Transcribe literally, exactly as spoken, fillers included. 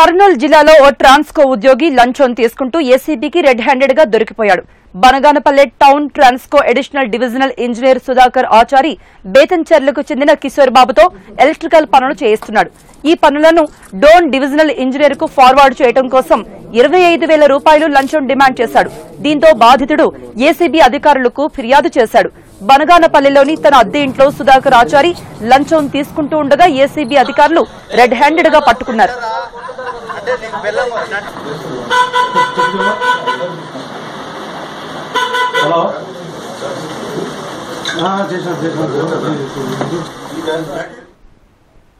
కర్నూలు జిల్లాలో ఓ ట్రాన్స్కో ఉద్యోగి లంచం తీసుకుంటూ ఏసీబీకి రెడ్ హ్యాండెడ్ గా దొరికిపోయాడు. Banaganapalle town Transco additional divisional engineer Sudhakar Achari బేతంచెర్లకు చెందిన కిషోర్ బాబుతో ఎలక్ట్రికల్ పనులు చేయిస్తున్నాడు. ఈ పనులను డోన్ డివిజనల్ ఇంజనీర్ కు ఫార్వర్డ్ చేయడం కోసం ఇరవై ఐదు వేల రూపాయలు లంచం డిమాండ్ చేశాడు. దీంతో బాధితుడు ఏసీబీ అధికారులకు ఫిర్యాదు చేశాడు. బనగానపల్లెలోని తన అద్దె ఇంట్లో సుధాకర్ ఆచారి లంచం తీసుకుంటూ ఉండగా ఏసీబీ అధికారులు రెడ్ హ్యాండెడ్ గా పట్టుకున్నారు. హలో